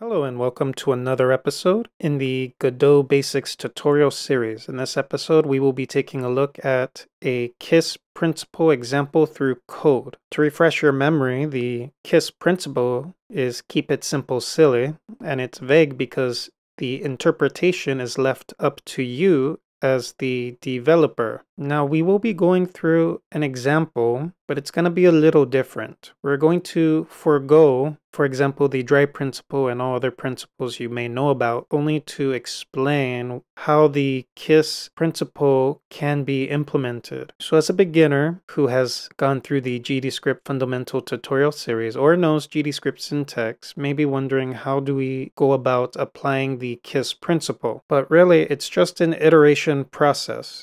Hello and welcome to another episode in the Godot Basics tutorial series. In this episode, we will be taking a look at a KISS principle example through code. To refresh your memory, the KISS principle is keep it simple silly, and it's vague because the interpretation is left up to you as the developer. Now we will be going through an example, but it's going to be a little different. We're going to forego, for example, the DRY principle and all other principles you may know about, only to explain how the KISS principle can be implemented. So as a beginner who has gone through the GDScript fundamental tutorial series or knows GDScript syntax may be wondering, how do we go about applying the KISS principle? But really, it's just an iteration process.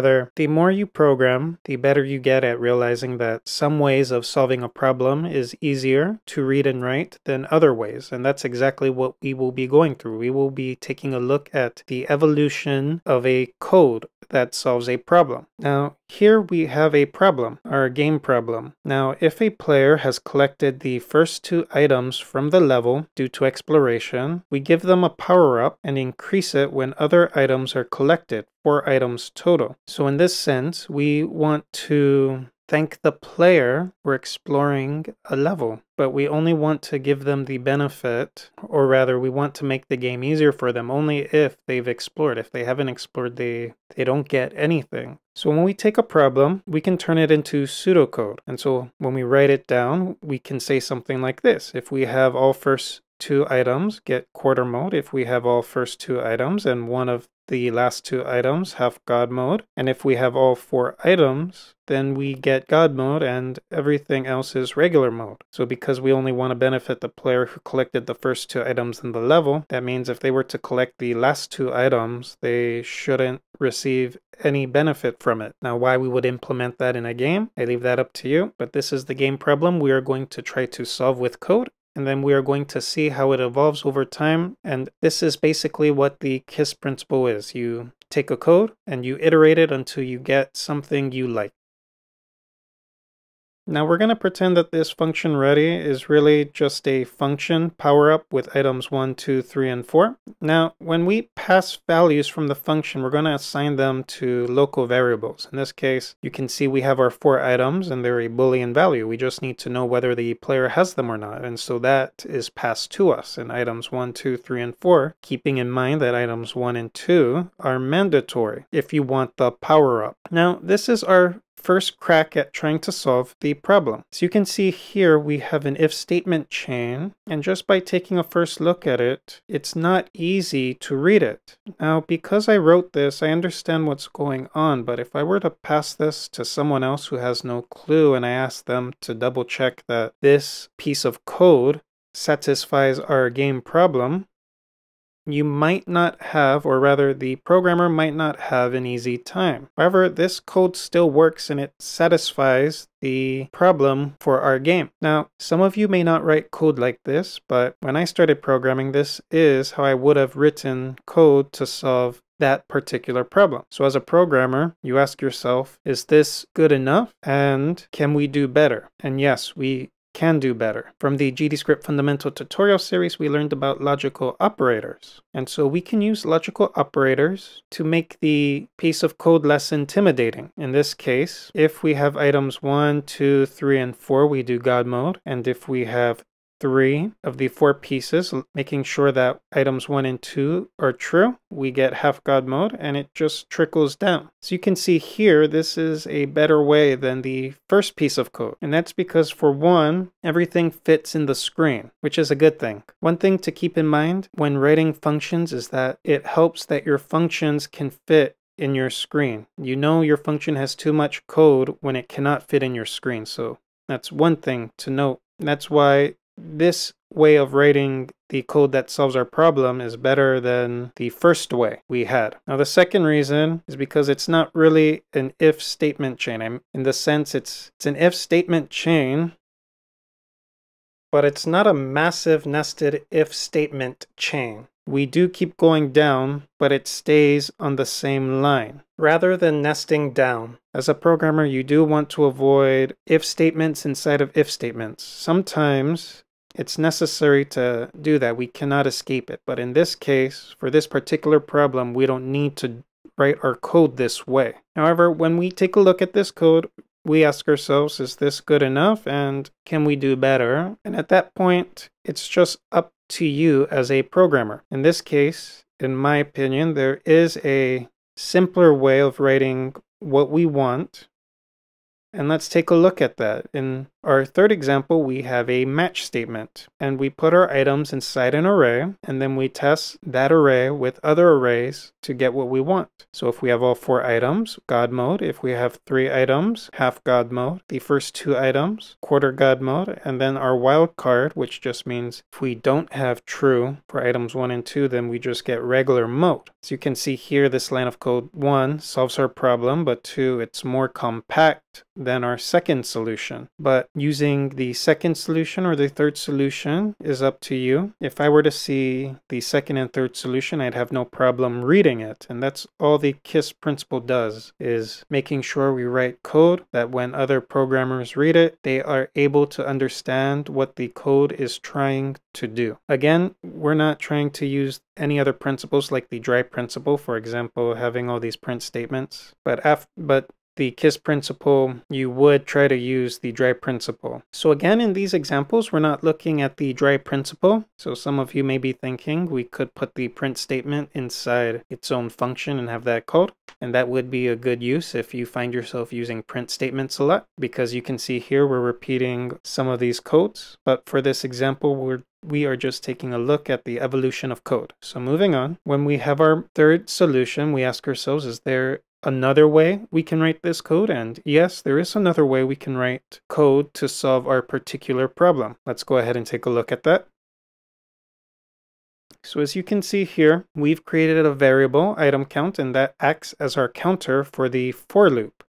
The more you program, the better you get at realizing that some ways of solving a problem is easier to read and write than other ways, and that's exactly what we will be going through. We will be taking a look at the evolution of a code that solves a problem. Now, here we have a problem, our game problem. Now, if a player has collected the first two items from the level due to exploration, we give them a power-up and increase it when other items are collected, 4 items total. So in this sense, we want to thank the player for exploring a level, but we only want to give them the benefit, or rather we want to make the game easier for them only if they've explored. If they haven't explored, they don't get anything. So when we take a problem, we can turn it into pseudocode. And so when we write it down, we can say something like this. If we have all first two items, get quarter mode. If we have all first two items and one of the last two items, have God mode. And if we have all 4 items, then we get God mode and everything else is regular mode. So because we only want to benefit the player who collected the first 2 items in the level, that means if they were to collect the last 2 items, they shouldn't receive any benefit from it. Now, why we would implement that in a game, I leave that up to you, but this is the game problem we are going to try to solve with code. And then we are going to see how it evolves over time. And this is basically what the KISS principle is. You take a code and you iterate it until you get something you like. Now we're going to pretend that this function ready is really just a function power up with items 1, 2, 3, and 4. Now, when we pass values from the function, we're going to assign them to local variables. In this case, you can see we have our 4 items and they're a Boolean value. We just need to know whether the player has them or not. And so that is passed to us in items 1, 2, 3, and 4, keeping in mind that items 1 and 2 are mandatory if you want the power up. Now, this is our first crack at trying to solve the problem. So you can see here we have an if statement chain, and just by taking a first look at it, it's not easy to read it. Now, because I wrote this, I understand what's going on, but if I were to pass this to someone else who has no clue and I ask them to double check that this piece of code satisfies our game problem, you might not have, or rather the programmer might not have an easy time. However, this code still works and it satisfies the problem for our game. Now, some of you may not write code like this, but when I started programming, this is how I would have written code to solve that particular problem. So as a programmer, you ask yourself, is this good enough? And can we do better? And yes, we can do better. From the GDScript Fundamental Tutorial Series, we learned about logical operators. And so we can use logical operators to make the piece of code less intimidating. In this case, if we have items 1, 2, 3, and 4, we do God mode. And if we have 3 of the 4 pieces, making sure that items 1 and 2 are true, we get half God mode, and it just trickles down. So you can see here, this is a better way than the first piece of code. And that's because for one, everything fits in the screen, which is a good thing. One thing to keep in mind when writing functions is that it helps that your functions can fit in your screen. You know your function has too much code when it cannot fit in your screen. So that's one thing to note. That's why this way of writing the code that solves our problem is better than the first way we had. Now, the second reason is because it's not really an if statement chain. In the sense, it's an if statement chain, but it's not a massive nested if statement chain. We do keep going down, but it stays on the same line, rather than nesting down. As a programmer, you do want to avoid if statements inside of if statements. Sometimes It's necessary to do that. We cannot escape it. But in this case, for this particular problem, we don't need to write our code this way. However, when we take a look at this code, we ask ourselves, is this good enough? And can we do better? And at that point, it's just up to you as a programmer. In this case, in my opinion, there is a simpler way of writing what we want. And let's take a look at that. In our third example, we have a match statement, and we put our items inside an array, and then we test that array with other arrays to get what we want. So if we have all 4 items, God mode. If we have 3 items, half God mode. The first 2 items, quarter God mode. And then our wildcard, which just means if we don't have true for items 1 and 2, then we just get regular mode. So you can see here, this line of code 1 solves our problem, but 2, it's more compact than our second solution. But using the second solution or the third solution is up to you. If I were to see the second and third solution, I'd have no problem reading it. And that's all the KISS principle does, is making sure we write code that when other programmers read it, they are able to understand what the code is trying to do. Again, we're not trying to use any other principles like the DRY principle, for example, having all these print statements, but the KISS principle, you would try to use the DRY principle. So again, in these examples, we're not looking at the DRY principle. So some of you may be thinking we could put the print statement inside its own function and have that called. And that would be a good use if you find yourself using print statements a lot, because you can see here we're repeating some of these codes. But for this example, we are just taking a look at the evolution of code. So moving on, when we have our third solution, we ask ourselves, is there another way we can write this code? And yes, there is another way we can write code to solve our particular problem. Let's go ahead and take a look at that. So as you can see here, we've created a variable, item count, and that acts as our counter for the for loop.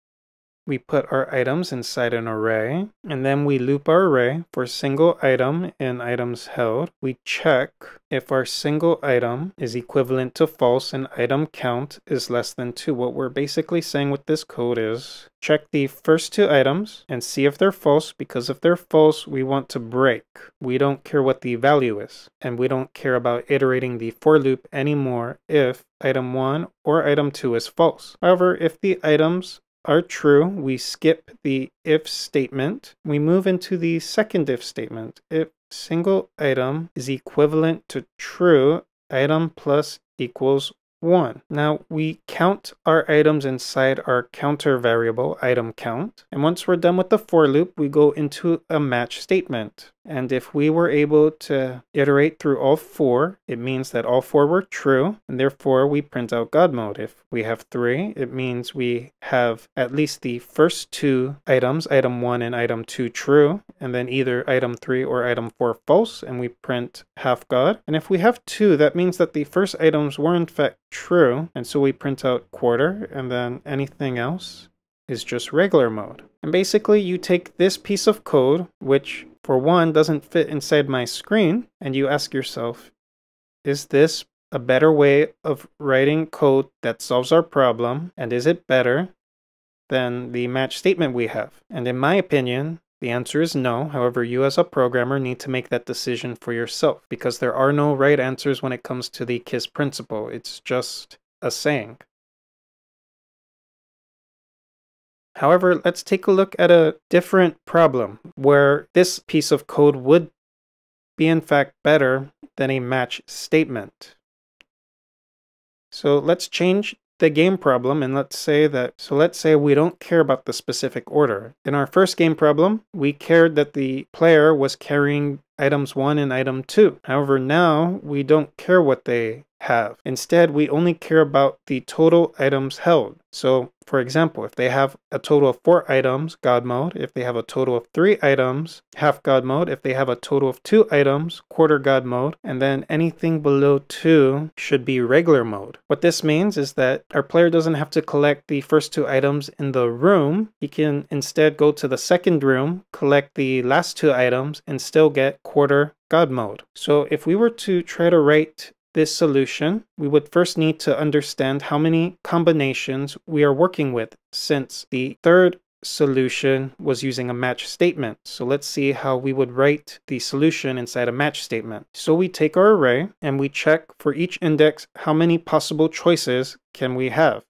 We put our items inside an array, and then we loop our array for single item in items held. We check if our single item is equivalent to false and item count is less than 2. What we're basically saying with this code is check the first 2 items and see if they're false, because if they're false, we want to break. We don't care what the value is, and we don't care about iterating the for loop anymore if item 1 or item 2 is false. However, if the items are true, we skip the if statement. We move into the second if statement. If single item is equivalent to true, item plus equals 1. Now we count our items inside our counter variable, item count. And once we're done with the for loop, we go into a match statement. And if we were able to iterate through all 4, it means that all 4 were true, and therefore we print out God mode. If we have 3, it means we have at least the first 2 items, item 1 and item 2, true, and then either item 3 or item 4 false, and we print half God. And if we have 2, that means that the first items were in fact true, and so we print out quarter, and then anything else is just regular mode. And basically you take this piece of code, which for one doesn't fit inside my screen, and you ask yourself, is this a better way of writing code that solves our problem, and is it better than the match statement we have? And in my opinion, the answer is no. However, you as a programmer need to make that decision for yourself, because there are no right answers when it comes to the KISS principle. It's just a saying. However, let's take a look at a different problem where this piece of code would be in fact better than a match statement. So let's change the game problem, and let's say we don't care about the specific order. In our first game problem, we cared that the player was carrying items 1 and item 2. However, now we don't care what they have. Instead, we only care about the total items held. So, for example, if they have a total of 4 items, God mode. If they have a total of 3 items, half God mode. If they have a total of 2 items, quarter God mode. And then anything below 2 should be regular mode. What this means is that our player doesn't have to collect the first 2 items in the room. He can instead go to the second room, collect the last 2 items, and still get quarter God mode. So if we were to try to write this solution, we would first need to understand how many combinations we are working with, since the third solution was using a match statement. So let's see how we would write the solution inside a match statement. So we take our array and we check for each index how many possible choices can we have.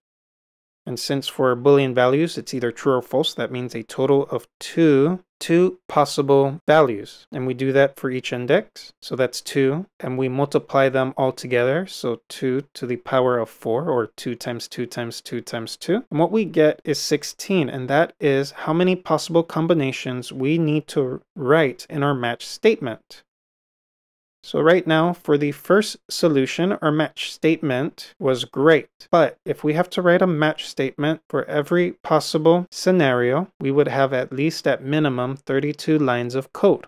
And since for Boolean values it's either true or false, that means a total of two possible values. And we do that for each index, so that's 2, and we multiply them all together, so 2 to the power of 4, or 2 times 2 times 2 times 2. And what we get is 16, and that is how many possible combinations we need to write in our match statement. So right now, for the first solution, our match statement was great. But if we have to write a match statement for every possible scenario, we would have at least at minimum 32 lines of code.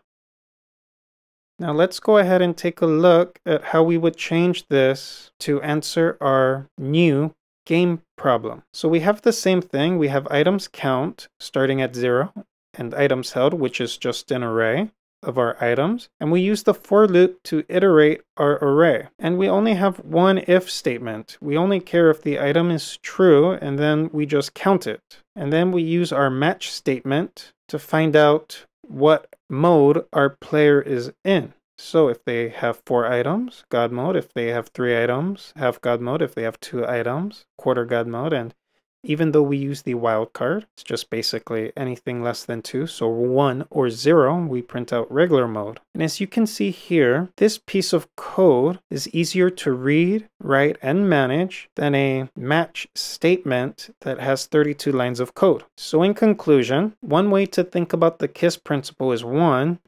Now let's go ahead and take a look at how we would change this to answer our new game problem. So we have the same thing. We have items count starting at 0 and items held, which is just an array of our items, and we use the for loop to iterate our array. And we only have one if statement. We only care if the item is true, and then we just count it. And then we use our match statement to find out what mode our player is in. So if they have 4 items, God mode. If they have 3 items, half God mode. If they have 2 items, quarter God mode. And even though we use the wildcard, it's just basically anything less than 2, so 1 or 0, we print out regular mode. And as you can see here, this piece of code is easier to read, write, and manage than a match statement that has 32 lines of code. So in conclusion, one way to think about the KISS principle is, 1,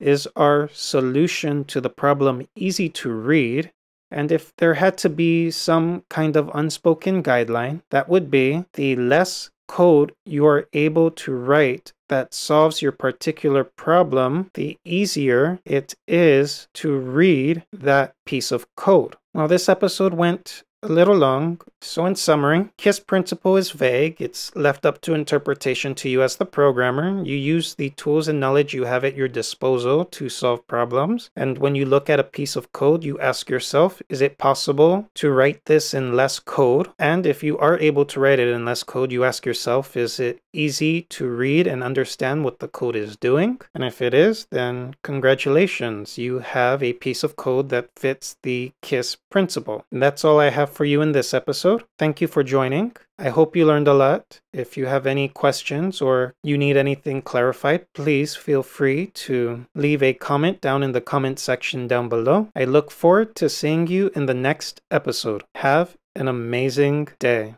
is our solution to the problem easy to read? And if there had to be some kind of unspoken guideline, that would be the less code you are able to write that solves your particular problem, the easier it is to read that piece of code. Now, this episode went a little long, so in summary, KISS principle is vague. It's left up to interpretation to you as the programmer. You use the tools and knowledge you have at your disposal to solve problems, and when you look at a piece of code, you ask yourself, is it possible to write this in less code? And if you are able to write it in less code, you ask yourself, is it easy to read and understand what the code is doing? And if it is, then congratulations, you have a piece of code that fits the KISS principle. And that's all I have for you in this episode. Thank you for joining. I hope you learned a lot. If you have any questions or you need anything clarified, please feel free to leave a comment down in the comment section down below. I look forward to seeing you in the next episode. Have an amazing day.